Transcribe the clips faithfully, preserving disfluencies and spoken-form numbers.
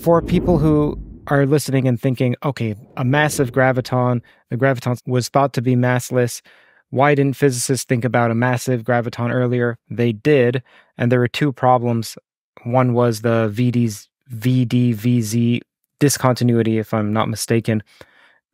for people who are listening and thinking, okay, a massive graviton, the graviton was thought to be massless. Why didn't physicists think about a massive graviton earlier? They did, and there were two problems. One was the V D V Z discontinuity, if I'm not mistaken,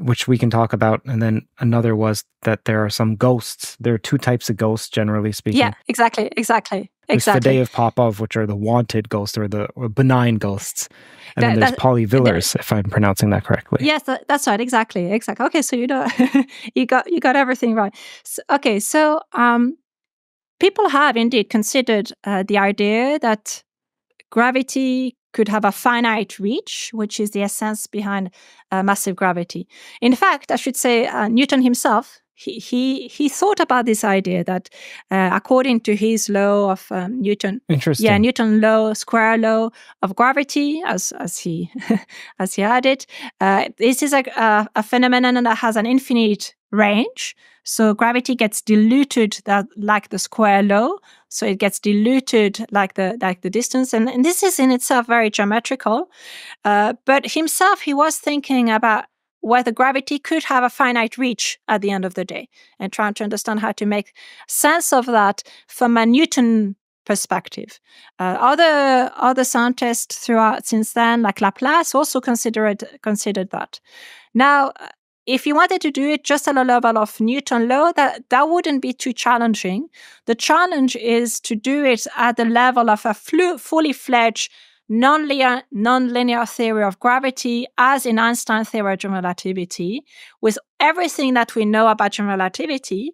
which we can talk about. And then another was that there are some ghosts. There are two types of ghosts, generally speaking. Yeah, exactly, exactly. There's exactly. The day of Popov, which are the wanted ghosts or the or benign ghosts. And that, then there's Polyvillars, if I'm pronouncing that correctly. Yes, that, that's right. Exactly. Exactly. Okay, so you know, you got you got everything right. So, okay, so um, people have indeed considered uh, the idea that gravity could have a finite reach, which is the essence behind uh, massive gravity. In fact, I should say uh, Newton himself, He, he he thought about this idea that uh, according to his law of um, Newton, Interesting. yeah, Newton law, square law of gravity, as as he as he had it, uh, this is a, a a phenomenon that has an infinite range. So gravity gets diluted that, like the square law. So it gets diluted like the like the distance, and, and this is in itself very geometrical. Uh, but himself, he was thinking about whether gravity could have a finite reach at the end of the day, and trying to understand how to make sense of that from a Newton perspective. Uh, other other scientists throughout since then, like Laplace, also considered considered that. Now, if you wanted to do it just at a level of Newton law, that, that wouldn't be too challenging. The challenge is to do it at the level of a flu fully fledged non-linear non-linear theory of gravity, as in Einstein's theory of general relativity, with everything that we know about general relativity,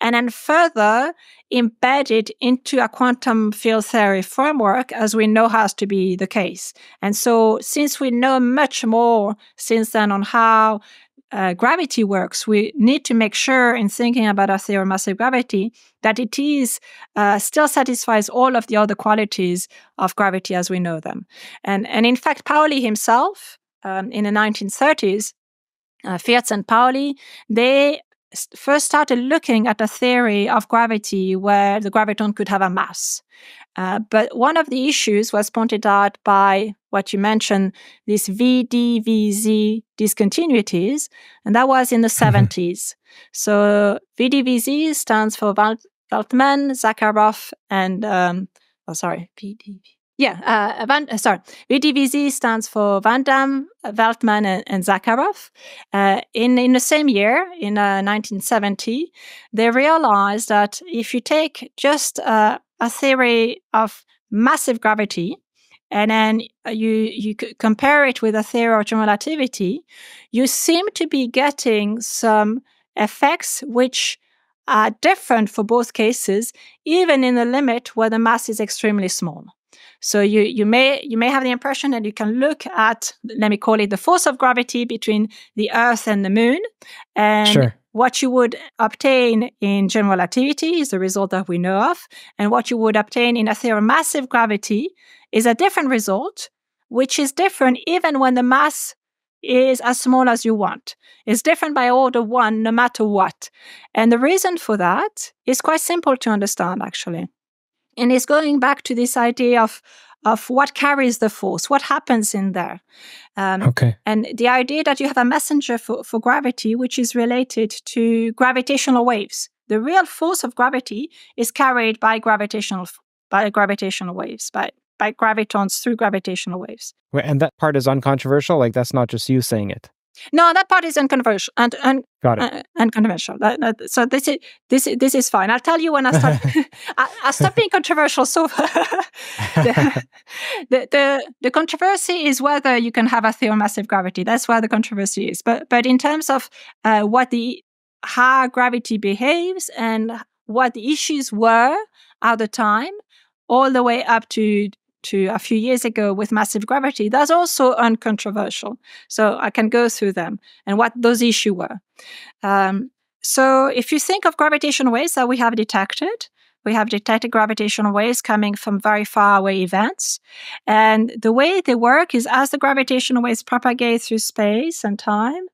and then further embedded into a quantum field theory framework, as we know has to be the case. And so since we know much more since then on how uh, gravity works, we need to make sure in thinking about our theory of massive gravity that it is uh, still satisfies all of the other qualities of gravity as we know them. And, and in fact, Pauli himself, um, in the nineteen thirties, uh, Fierz and Pauli, they first started looking at a theory of gravity where the graviton could have a mass. Uh, but one of the issues was pointed out by what you mentioned, these V D V Z discontinuities, and that was in the seventies. So V D V Z stands for van Veltman, Zakharov, and um, oh, sorry, V D V Z. Yeah, uh, van, uh, sorry. V D V Z stands for Van Dam, Veltman, and, and Zakharov. Uh, in in the same year, in uh, nineteen seventy, they realized that if you take just uh, a theory of massive gravity, and then you you compare it with a theory of general relativity, you seem to be getting some effects which are different for both cases, even in the limit where the mass is extremely small. So you you may you may have the impression that you can look at, let me call it, the force of gravity between the Earth and the Moon, and sure. what you would obtain in general relativity is the result that we know of, and what you would obtain in a theory of massive gravity is a different result, which is different even when the mass is as small as you want. It's different by order one, no matter what. And the reason for that is quite simple to understand, actually. And it's going back to this idea of of what carries the force, what happens in there. Um, okay. And the idea that you have a messenger for, for gravity, which is related to gravitational waves. The real force of gravity is carried by gravitational by gravitational waves, by, by gravitons through gravitational waves. Wait, and that part is uncontroversial? Like, that's not just you saying it? No, that part is uncontroversial. And, and, Got it. Uh, unconventional. That, that, so this is this is, this is fine. I'll tell you when I start. I, I stop being controversial. So the, the the the controversy is whether you can have a theory of massive gravity. That's where the controversy is. But but in terms of uh, what the how gravity behaves and what the issues were at the time, all the way up to. to a few years ago with massive gravity, that's also uncontroversial. So I can go through them and what those issues were. Um, so if you think of gravitational waves that we have detected, we have detected gravitational waves coming from very far away events. And the way they work is as the gravitational waves propagate through space and time,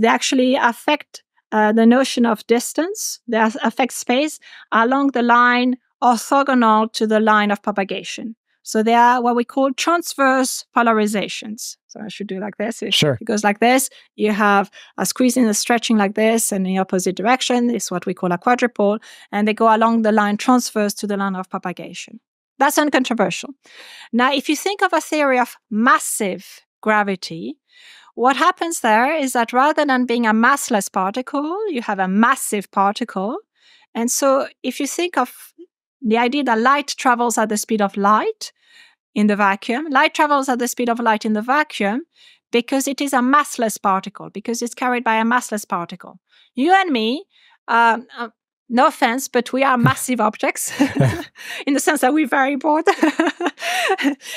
they actually affect uh, the notion of distance. They affect space along the line orthogonal to the line of propagation. So they are what we call transverse polarizations. So I should do like this. If sure. It goes like this. You have a squeezing and a stretching like this, and in the opposite direction is what we call a quadrupole. And they go along the line transverse to the line of propagation. That's uncontroversial. Now, if you think of a theory of massive gravity, what happens there is that rather than being a massless particle, you have a massive particle. And so if you think of the idea that light travels at the speed of light in the vacuum, light travels at the speed of light in the vacuum because it is a massless particle, because it's carried by a massless particle. You and me, um, uh, no offense, but we are massive objects in the sense that we're very broad.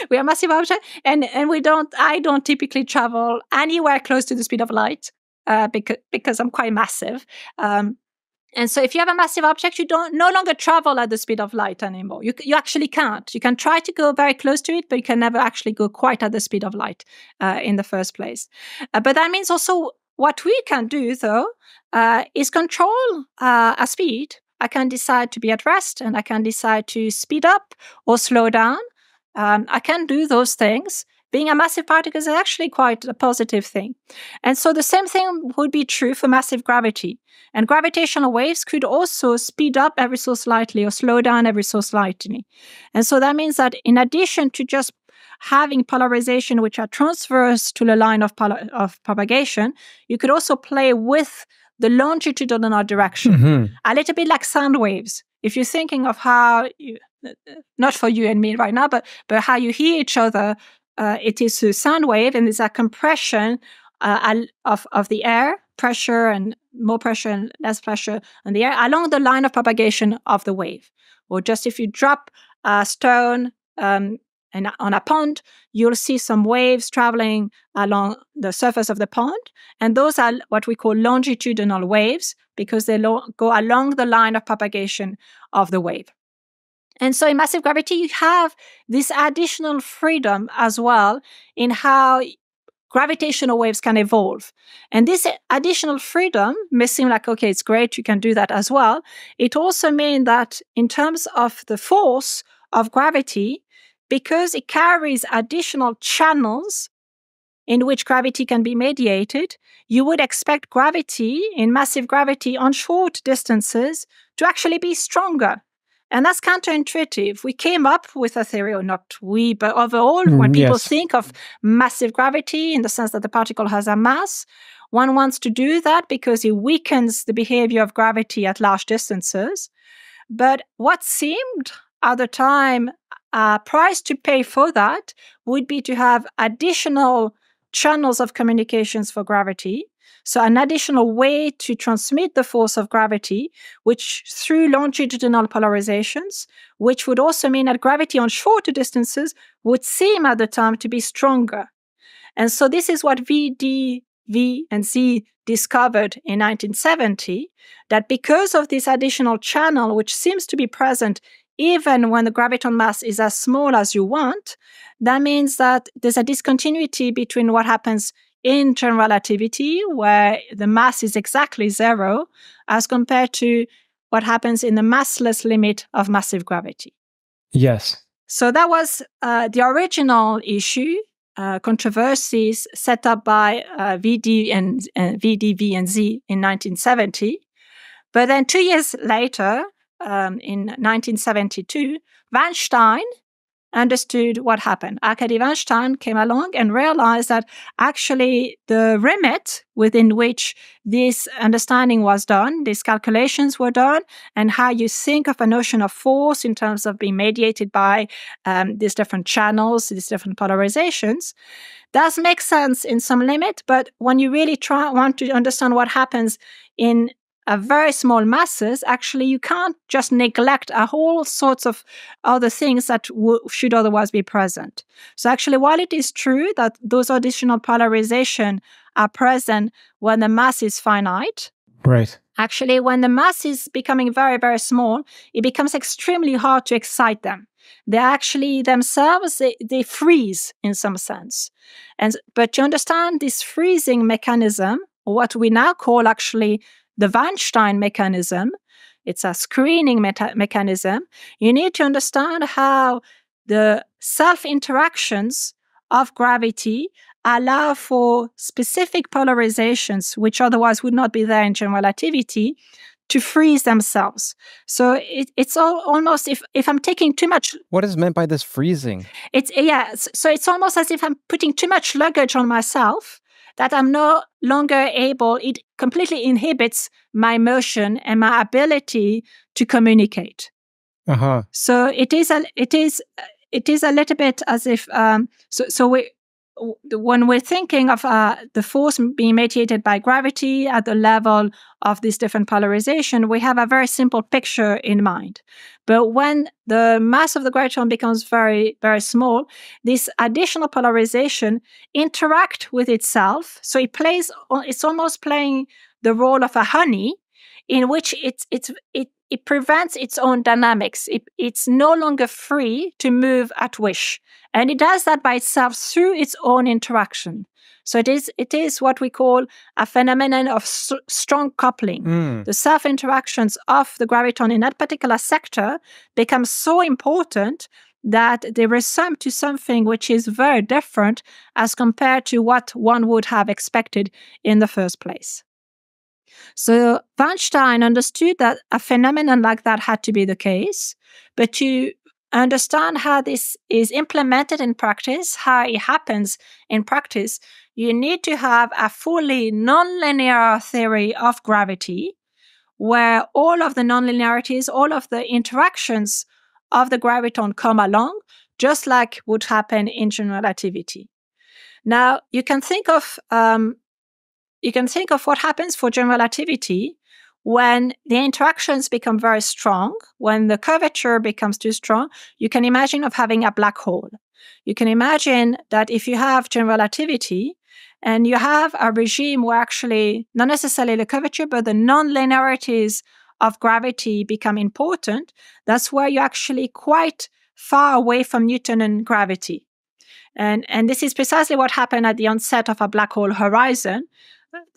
We are massive objects, and, and we don't, I don't typically travel anywhere close to the speed of light uh, because, because I'm quite massive. Um, And so if you have a massive object, you don't no longer travel at the speed of light anymore. You, you actually can't. You can try to go very close to it, but you can never actually go quite at the speed of light uh, in the first place. Uh, but that means also what we can do, though, uh, is control uh, a speed. I can decide to be at rest, and I can decide to speed up or slow down. Um, I can do those things. Being a massive particle is actually quite a positive thing. And so the same thing would be true for massive gravity. And gravitational waves could also speed up ever so slightly or slow down ever so slightly. And so that means that in addition to just having polarization which are transverse to the line of, of propagation, you could also play with the longitudinal direction, mm-hmm. a little bit like sound waves. If you're thinking of how, you, not for you and me right now, but, but how you hear each other, Uh, it is a sound wave, and it's a compression uh, of, of the air, pressure and more pressure and less pressure on the air along the line of propagation of the wave. Or just if you drop a stone um, and, on a pond, you'll see some waves traveling along the surface of the pond. And those are what we call longitudinal waves because they lo- go along the line of propagation of the wave. And so in massive gravity, you have this additional freedom as well in how gravitational waves can evolve. And this additional freedom may seem like, okay, it's great, you can do that as well. It also means that in terms of the force of gravity, because it carries additional channels in which gravity can be mediated, you would expect gravity in massive gravity on short distances to actually be stronger. And that's counterintuitive. We came up with a theory, or not we, but overall, mm, when people yes. think of massive gravity in the sense that the particle has a mass, one wants to do that because it weakens the behavior of gravity at large distances. But what seemed at the time a price to pay for that would be to have additional channels of communications for gravity. So an additional way to transmit the force of gravity, which through longitudinal polarizations, which would also mean that gravity on shorter distances would seem at the time to be stronger. And so this is what V D, V, and Z discovered in nineteen seventy, that because of this additional channel, which seems to be present even when the graviton mass is as small as you want, that means that there's a discontinuity between what happens in general relativity, where the mass is exactly zero, as compared to what happens in the massless limit of massive gravity. Yes. So that was uh, the original issue, uh, controversies set up by uh, V D and uh, V D, V, and Z in nineteen seventy. But then two years later, um, in nineteen seventy-two, Vainshtein understood what happened. Arkady Vainshtein came along and realized that actually the remit within which this understanding was done, these calculations were done, and how you think of a notion of force in terms of being mediated by um, these different channels, these different polarizations, does make sense in some limit. But when you really try want to understand what happens in a very small masses, actually, you can't just neglect a whole sorts of other things that w should otherwise be present. So actually, while it is true that those additional polarization are present when the mass is finite, right? Actually, when the mass is becoming very, very small, it becomes extremely hard to excite them. They actually themselves, they, they freeze in some sense. And, but to understand this freezing mechanism, what we now call actually the Vainshtein mechanism, it's a screening meta mechanism, you need to understand how the self-interactions of gravity allow for specific polarizations, which otherwise would not be there in general relativity, to freeze themselves. So it, it's all almost, if, if I'm taking too much... What is meant by this freezing? It's, yeah, so it's almost as if I'm putting too much luggage on myself that I'm no longer able, it completely inhibits my motion and my ability to communicate. Uh-huh. So it is a, it is, it is a little bit as if, um, so, so we, when we're thinking of uh, the force being mediated by gravity at the level of this different polarization, we have a very simple picture in mind. But when the mass of the graviton becomes very, very small, this additional polarization interacts with itself. So it plays, it's almost playing the role of a honey in which it's, it's, it, it prevents its own dynamics. It, it's no longer free to move at wish. And it does that by itself through its own interaction. So it is, it is what we call a phenomenon of st strong coupling. Mm. The self-interactions of the graviton in that particular sector become so important that they resum to something which is very different as compared to what one would have expected in the first place. So Vainshtein understood that a phenomenon like that had to be the case, but to understand how this is implemented in practice, how it happens in practice, you need to have a fully nonlinear theory of gravity, where all of the nonlinearities, all of the interactions of the graviton come along, just like would happen in general relativity. Now, you can think of um, you can think of what happens for general relativity when the interactions become very strong, when the curvature becomes too strong. You can imagine of having a black hole. You can imagine that if you have general relativity and you have a regime where actually not necessarily the curvature, but the non-linearities of gravity become important, that's where you're actually quite far away from Newtonian gravity. And, and this is precisely what happened at the onset of a black hole horizon.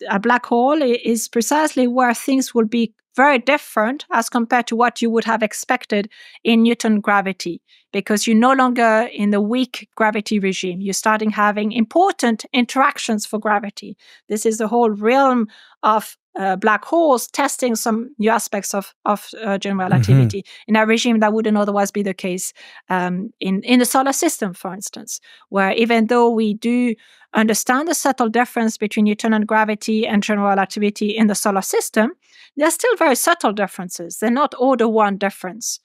A black hole is precisely where things will be very different as compared to what you would have expected in Newton gravity, because you're no longer in the weak gravity regime. You're starting having important interactions for gravity. This is the whole realm of uh, black holes testing some new aspects of, of uh, general relativity mm-hmm. in a regime that wouldn't otherwise be the case um, in, in the solar system, for instance, where even though we do understand the subtle difference between Newtonian gravity and general relativity in the solar system, they're still very subtle differences. They're not order one difference.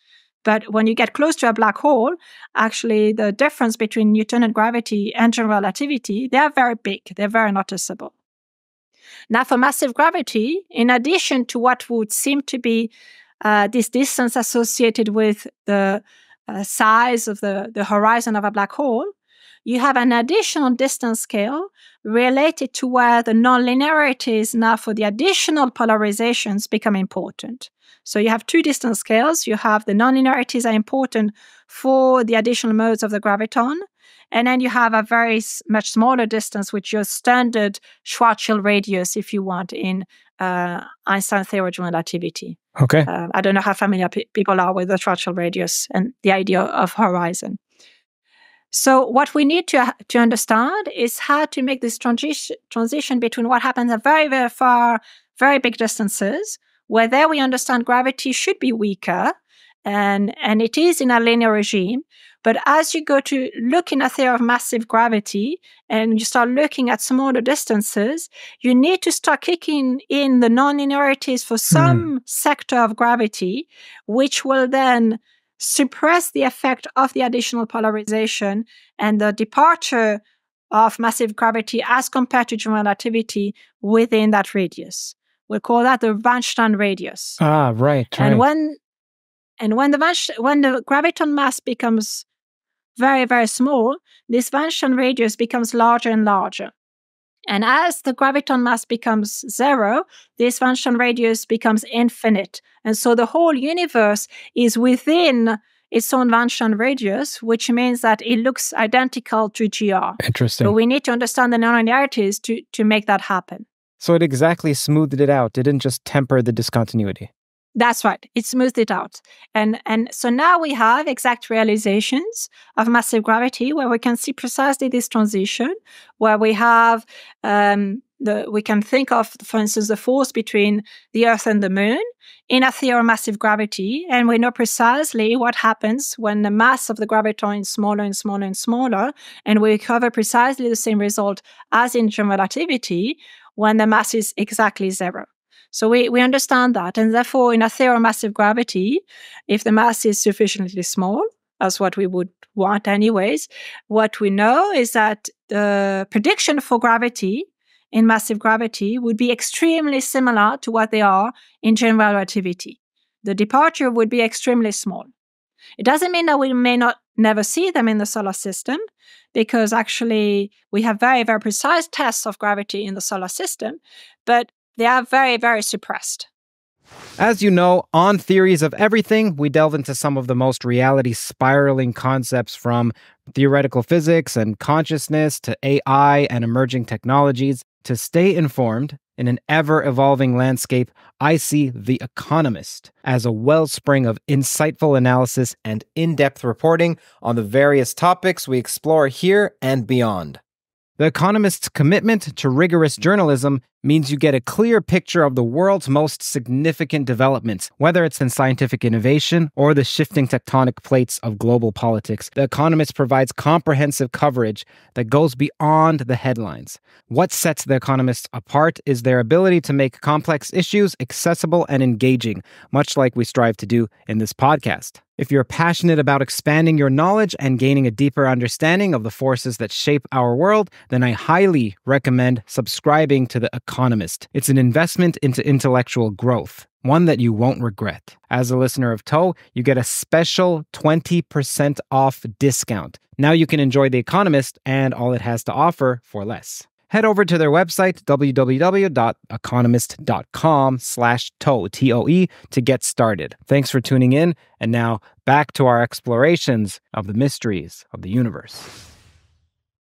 But when you get close to a black hole, actually the difference between Newtonian gravity and general relativity, they are very big. They're very noticeable. Now, for massive gravity, in addition to what would seem to be uh, this distance associated with the uh, size of the, the horizon of a black hole, you have an additional distance scale related to where the nonlinearities now for the additional polarizations become important. So you have two distance scales. You have the nonlinearities are important for the additional modes of the graviton. And then you have a very much smaller distance, which your standard Schwarzschild radius, if you want, in uh, Einstein theory of general relativity. Okay. Uh, I don't know how familiar pe people are with the Schwarzschild radius and the idea of horizon. So what we need to, to understand is how to make this transi transition between what happens at very, very far, very big distances, where there we understand gravity should be weaker, and, and it is in a linear regime. But as you go to look in a theory of massive gravity, and you start looking at smaller distances, you need to start kicking in the non-linearities for some mm. sector of gravity, which will then suppress the effect of the additional polarization, and the departure of massive gravity as compared to general relativity within that radius. We call that the Vainshtein radius. Ah, right. And right. when and when the Weinstein, when the graviton mass becomes very, very small, this Vainshtein radius becomes larger and larger. And as the graviton mass becomes zero, this Vainshtein radius becomes infinite. And so the whole universe is within its own Vainshtein radius, which means that it looks identical to G R. Interesting. But we need to understand the nonlinearities to, to make that happen. So it exactly smoothed it out. It didn't just temper the discontinuity. That's right. It smoothed it out. And, and so now we have exact realizations of massive gravity where we can see precisely this transition, where we have, um, the, we can think of, for instance, the force between the Earth and the Moon in a theory of massive gravity. And we know precisely what happens when the mass of the graviton is smaller and smaller and smaller. And we recover precisely the same result as in general relativity when the mass is exactly zero. So we, we understand that. And therefore, in a theory of massive gravity, if the mass is sufficiently small, as what we would want anyways, what we know is that the prediction for gravity in massive gravity would be extremely similar to what they are in general relativity. The departure would be extremely small. It doesn't mean that we may not never see them in the solar system, because actually we have very, very precise tests of gravity in the solar system, but they are very, very suppressed. As you know, on Theories of Everything, we delve into some of the most reality-spiraling concepts from theoretical physics and consciousness to A I and emerging technologies. To stay informed in an ever-evolving landscape, I see The Economist as a wellspring of insightful analysis and in-depth reporting on the various topics we explore here and beyond. The Economist's commitment to rigorous journalism means you get a clear picture of the world's most significant developments, whether it's in scientific innovation or the shifting tectonic plates of global politics. The Economist provides comprehensive coverage that goes beyond the headlines. What sets The Economist apart is their ability to make complex issues accessible and engaging, much like we strive to do in this podcast. If you're passionate about expanding your knowledge and gaining a deeper understanding of the forces that shape our world, then I highly recommend subscribing to The Economist. It's an investment into intellectual growth, one that you won't regret. As a listener of T O E, you get a special twenty percent off discount. Now you can enjoy The Economist and all it has to offer for less. Head over to their website, w w w dot economist dot com slash T O E, to get started. Thanks for tuning in, and now back to our explorations of the mysteries of the universe.